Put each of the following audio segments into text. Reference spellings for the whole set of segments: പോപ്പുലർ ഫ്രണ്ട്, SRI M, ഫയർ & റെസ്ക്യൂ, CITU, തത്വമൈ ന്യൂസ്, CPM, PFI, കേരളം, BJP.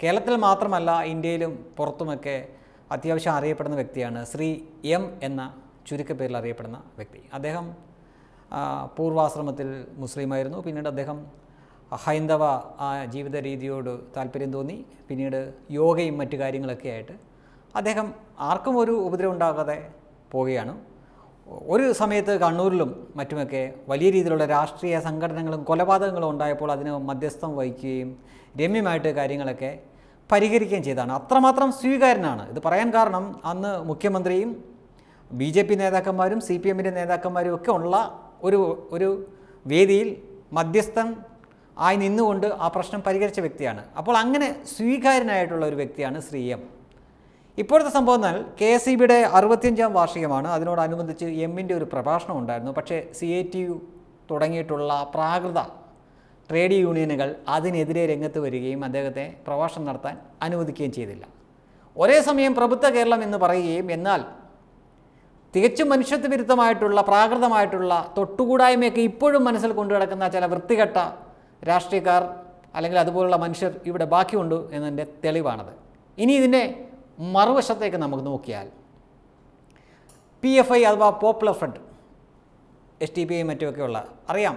കേരളത്തിൽ മാത്രമല്ല ഇന്ത്യയിലും പുറത്തുമൊക്കെ അത്യാവശ്യം അറിയപ്പെടുന്ന വ്യക്തിയാണ് SRI M എന്ന ചുരുക്കപ്പേരിൽ അറിയപ്പെടുന്ന വ്യക്തി. അദ്ദേഹം പൂർവാശ്രമത്തിൽ മുസ്ലിമായിരുന്നു. പിന്നീട് അദ്ദേഹം ഹൈന്ദവ ജീവിത രീതിയോട് താല്പര്യം തോന്നി. പിന്നീട് യോഗയും മറ്റു കാര്യങ്ങളൊക്കെ ആയിട്ട് അദ്ദേഹം ആർക്കും ഒരു ഉപദ്രവം ഉണ്ടാകാതെ പോവുകയാണ്. ഒരു സമയത്ത് കണ്ണൂരിലും മറ്റുമൊക്കെ വലിയ രീതിയിലുള്ള രാഷ്ട്രീയ സംഘടനകളും കൊലപാതകങ്ങളും ഉണ്ടായപ്പോൾ അതിന് മധ്യസ്ഥം വഹിക്കുകയും രമ്യമായിട്ട് കാര്യങ്ങളൊക്കെ പരിഹരിക്കുകയും ചെയ്തതാണ്. അത്രമാത്രം സ്വീകാര്യനാണ്. ഇത് പറയാൻ കാരണം അന്ന് മുഖ്യമന്ത്രിയും BJP നേതാക്കന്മാരും CPM നേതാക്കന്മാരും ഒക്കെ ഉള്ള ഒരു വേദിയിൽ മധ്യസ്ഥം ആയി നിന്നുകൊണ്ട് ആ പ്രശ്നം പരിഹരിച്ച വ്യക്തിയാണ്. അപ്പോൾ അങ്ങനെ സ്വീകാര്യനായിട്ടുള്ള ഒരു വ്യക്തിയാണ് SRI M. ഇപ്പോഴത്തെ സംഭവം എന്നാൽ KCBയുടെ 65-ാം വാർഷികമാണ്. അതിനോടനുബന്ധിച്ച് MIൻ്റെ ഒരു പ്രഭാഷണം ഉണ്ടായിരുന്നു. പക്ഷേ CITU തുടങ്ങിയിട്ടുള്ള പ്രാകൃത ട്രേഡ് യൂണിയനുകൾ അതിനെതിരെ രംഗത്ത് വരികയും അദ്ദേഹത്തെ പ്രഭാഷണം നടത്താൻ അനുവദിക്കുകയും ചെയ്തില്ല. ഒരേ സമയം പ്രഭുത്വ കേരളം എന്ന് പറയുകയും എന്നാൽ തികച്ചും മനുഷ്യത്വ വിരുദ്ധമായിട്ടുള്ള പ്രാകൃതമായിട്ടുള്ള തൊട്ടുകൂടായ്മയൊക്കെ ഇപ്പോഴും മനസ്സിൽ കൊണ്ടു കിടക്കുന്ന ചില വൃത്തികെട്ട രാഷ്ട്രീയക്കാർ അല്ലെങ്കിൽ അതുപോലുള്ള മനുഷ്യർ ഇവിടെ ബാക്കിയുണ്ട് എന്നതിൻ്റെ തെളിവാണത്. ഇനി ഇതിൻ്റെ മറുവശത്തേക്ക് നമുക്ക് നോക്കിയാൽ PFI അഥവാ പോപ്പുലർ ഫ്രണ്ട് STPയും മറ്റുമൊക്കെയുള്ള അറിയാം.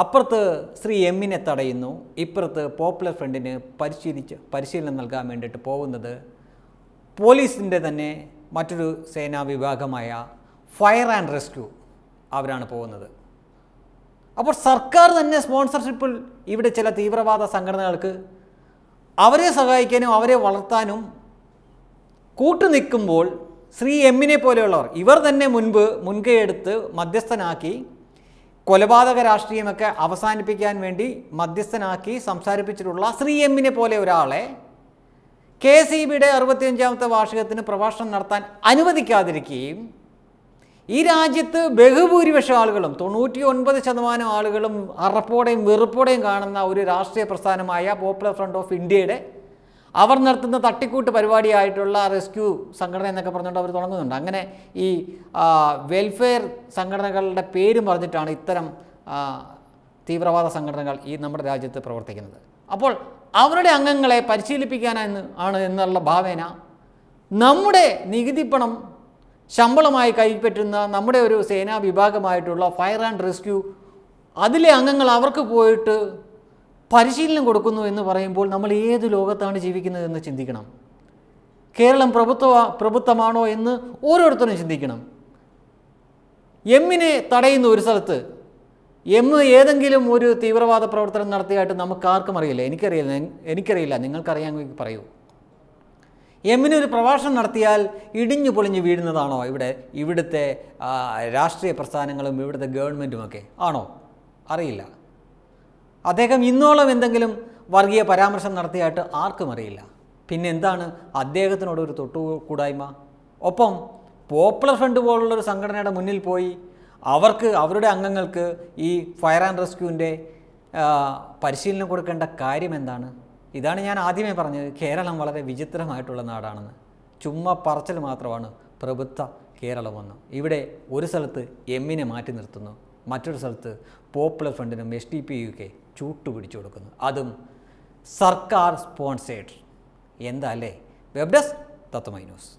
അപ്പുറത്ത് SRI M തടയുന്നു, ഇപ്പുറത്ത് പോപ്പുലർ ഫ്രണ്ടിന് പരിശീലനം നൽകാൻ വേണ്ടിയിട്ട് പോകുന്നത് പോലീസിൻ്റെ തന്നെ മറ്റൊരു സേനാ വിഭാഗമായ ഫയർ ആൻഡ് റെസ്ക്യൂ അവരാണ് പോകുന്നത്. അപ്പോൾ സർക്കാർ തന്നെ സ്പോൺസർഷിപ്പിൽ ഇവിടെ ചില തീവ്രവാദ സംഘടനകൾക്ക് അവരെ സഹായിക്കാനും അവരെ വളർത്താനും കൂട്ടുനിൽക്കുമ്പോൾ SRI M പോലെയുള്ളവർ ഇവർ തന്നെ മുൻകൈ എടുത്ത് മധ്യസ്ഥനാക്കി കൊലപാതക രാഷ്ട്രീയമൊക്കെ അവസാനിപ്പിക്കാൻ വേണ്ടി മധ്യസ്ഥനാക്കി സംസാരിപ്പിച്ചിട്ടുള്ള SRI M പോലെ ഒരാളെ KCBയുടെ 65-ാമത്തെ വാർഷികത്തിന് പ്രഭാഷണം നടത്താൻ അനുവദിക്കാതിരിക്കുകയും ഈ രാജ്യത്ത് ബഹുഭൂരിപക്ഷം ആളുകളും 99% ആളുകളും അറപ്പോടെയും വെറുപ്പോടെയും കാണുന്ന ഒരു രാഷ്ട്രീയ പ്രസ്ഥാനമായ പോപ്പുലർ ഫ്രണ്ട് ഓഫ് ഇന്ത്യയുടെ അവർ നടത്തുന്ന തട്ടിക്കൂട്ട് പരിപാടിയായിട്ടുള്ള റെസ്ക്യൂ സംഘടന എന്നൊക്കെ പറഞ്ഞുകൊണ്ട് അവർ തുടങ്ങുന്നുണ്ട്. അങ്ങനെ ഈ വെൽഫെയർ സംഘടനകളുടെ പേരും പറഞ്ഞിട്ടാണ് ഇത്തരം തീവ്രവാദ സംഘടനകൾ ഈ നമ്മുടെ രാജ്യത്ത് പ്രവർത്തിക്കുന്നത്. അപ്പോൾ അവരുടെ അംഗങ്ങളെ പരിശീലിപ്പിക്കാനെന്ന് ആണ് എന്നുള്ള ഭാവേന നമ്മുടെ നികുതിപ്പണം ശമ്പളമായി കൈപ്പറ്റുന്ന നമ്മുടെ ഒരു സേനാ വിഭാഗമായിട്ടുള്ള ഫയർ ആൻഡ് റെസ്ക്യൂ അതിലെ അംഗങ്ങൾ അവർക്ക് പോയിട്ട് പരിശീലനം കൊടുക്കുന്നു എന്ന് പറയുമ്പോൾ നമ്മൾ ഏത് ലോകത്താണ് ജീവിക്കുന്നതെന്ന് ചിന്തിക്കണം. കേരളം പ്രഭുത്വമാണോ എന്ന് ഓരോരുത്തരും ചിന്തിക്കണം. MNെ തടയുന്ന ഒരു സ്ഥലത്ത് M ഏതെങ്കിലും ഒരു തീവ്രവാദ പ്രവർത്തനം നടത്തിയായിട്ട് നമുക്ക് ആർക്കും അറിയില്ല. എനിക്കറിയില്ല, നിങ്ങൾക്കറിയാമെങ്കിൽ പറയൂ. MNെ ഒരു പ്രഭാഷണം നടത്തിയാൽ ഇടിഞ്ഞു പൊളിഞ്ഞു വീഴുന്നതാണോ ഇവിടുത്തെ രാഷ്ട്രീയ പ്രസ്ഥാനങ്ങളും ഇവിടുത്തെ ഗവൺമെൻറ്റുമൊക്കെ ആണോ? അറിയില്ല. അദ്ദേഹം ഇന്നോളം എന്തെങ്കിലും വർഗീയ പരാമർശം നടത്തിയായിട്ട് ആർക്കും അറിയില്ല. പിന്നെ എന്താണ് അദ്ദേഹത്തിനോടൊരു തൊട്ടുകൂടായ്മ? ഒപ്പം പോപ്പുലർ ഫ്രണ്ട് പോലുള്ളൊരു സംഘടനയുടെ മുന്നിൽ പോയി അവർക്ക് അവരുടെ അംഗങ്ങൾക്ക് ഈ ഫയർ ആൻഡ് റെസ്ക്യൂവിൻ്റെ പരിശീലനം കൊടുക്കേണ്ട കാര്യം എന്താണ്? ഇതാണ് ഞാൻ ആദ്യമേ പറഞ്ഞത്, കേരളം വളരെ വിചിത്രമായിട്ടുള്ള നാടാണെന്ന്. ചുമ്മാ പറച്ചിൽ മാത്രമാണ് പ്രഭുത്വ കേരളമെന്ന്. ഇവിടെ ഒരു സ്ഥലത്ത് MNെ മാറ്റി നിർത്തുന്നു, മറ്റൊരു സ്ഥലത്ത് പോപ്പുലർ ഫ്രണ്ടിനും STPയുമൊക്കെ ചൂട്ടുപിടിച്ചു കൊടുക്കുന്നു, അതും സർക്കാർ സ്പോൺസേഡ്. എന്താ അല്ലേ? Web desk തത്വമൈ ന്യൂസ്.